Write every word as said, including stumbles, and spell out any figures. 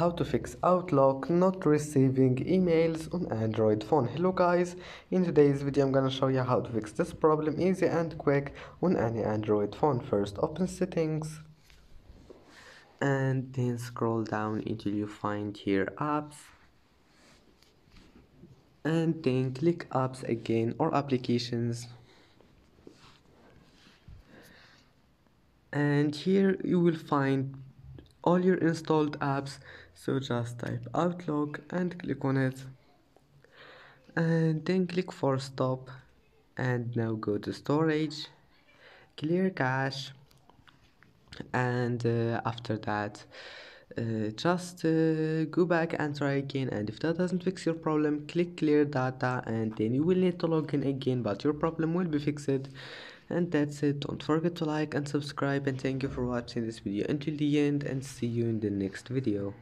How to fix Outlook not receiving emails on Android phone. Hello guys, in today's video I'm gonna show you how to fix this problem easy and quick on any Android phone. First, open settings and then scroll down until you find here apps, and then click apps again or applications, and here you will find all your installed apps. So just type Outlook and click on it, and then click for stop, and now go to storage, clear cache, and uh, after that uh, just uh, go back and try again. And if that doesn't fix your problem, click clear data, and then you will need to log in again, but your problem will be fixed. And that's it. Don't forget to like and subscribe, and thank you for watching this video until the end, and see you in the next video.